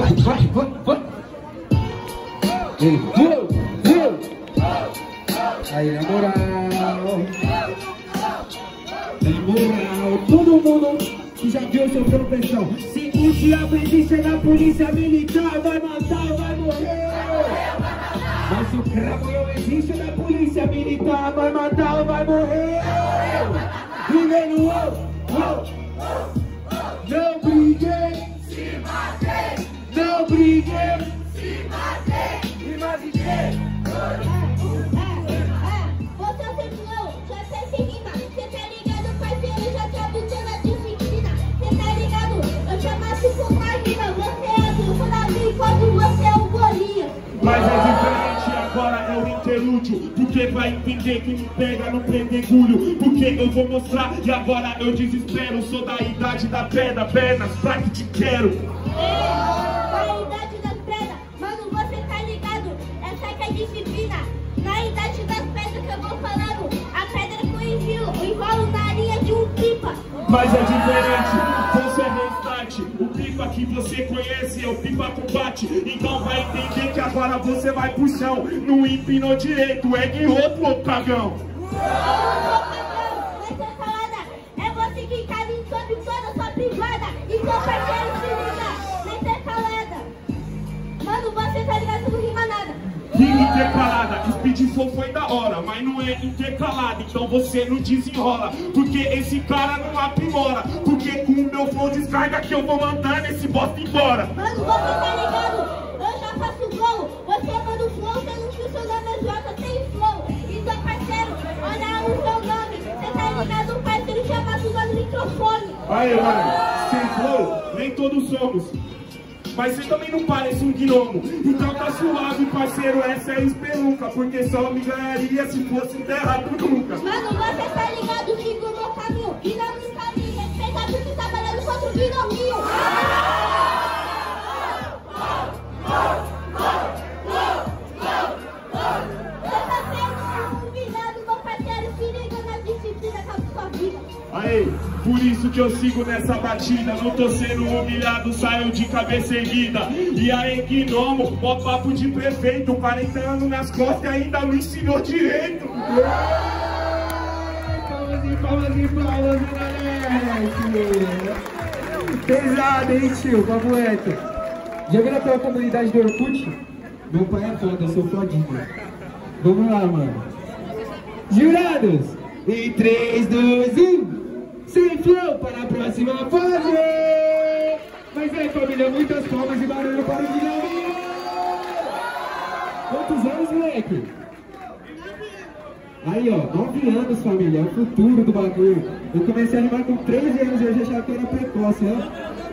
vai. Ele viu. Aí, na moral. Na moral, todo mundo que já viu seu pressão. Se o diabo existe na polícia militar, vai matar, vai morrer. Mas se o cravo não existe na polícia militar, vai matar ou vai morrer. Briguei no não briguei, se matei. Não briguei, se matei. Me machuquei. Você é o Semflow, já sei se rima. Cê tá ligado, parceiro, eu já tô habitando a disciplina. Cê tá ligado, eu já nasci com uma rima. Você é do Flamengo quando você é o Bolinha. Mas é diferente. Agora é o interlúdio, porque vai entender que me pega no pedregulho. Porque eu vou mostrar e agora eu desespero. Sou da idade da pedra, pernas pra que te quero. Da idade das pedras, mano, você tá ligado? Essa que é a disciplina. Na idade das pedras que eu vou falando, a pedra que eu enrolo na linha de um pipa. Mas é diferente, você é restante. O pipa que você conhece é o pipa combate. Então vai entender que agora você vai pro chão. Não empinou direito, é guiou pro pagão. Mas essa salada é você que casa em sobre toda sua privada. E seu parceiro se liga, nessa salada. Mano, você tá ligado, você não rima nada. Rima intercalada, que speed flow foi da hora, mas não é intercalada, então você não desenrola, porque esse cara não aprimora, porque com o meu flow descarga que eu vou mandando esse bosta embora. Mano, você tá ligado? Eu já faço gol, você manda o flow, você não funciona na jota, tem flow. Então, parceiro, olha o seu nome, você tá ligado, parceiro, já passou lá no microfone. Aí, mano, sem flow, nem todos somos. Mas você também não parece um gnomo. Então tá suave, parceiro, essa é a espelunca. Porque só me ganharia se fosse enterrado nunca. Mano, você tá ligado que no meu caminho e não me caminho, respeita porque trabalhando contra o gnominho. Aí, por isso que eu sigo nessa batida. Não tô sendo humilhado, saio de cabeça erguida. E aí, gnomo, mó papo de prefeito. 40 anos nas costas e ainda não ensinou direito. Palmas e palmas, galera. Pesado, hein, tio? Papo reto. Já viram pela comunidade do Orkut? Meu pai é foda, eu sou fodinho. Vamos lá, mano. Jurados! Em 3, 2, 1... Sem flow para a próxima fase! Mas aí, família, muitas palmas e barulho para o Guilherme! Quantos anos, moleque? 9 anos! Aí, ó, 9 anos, família, é o futuro do bagulho. Eu comecei a rimar com 3 anos e hoje achava que era precoce, ó.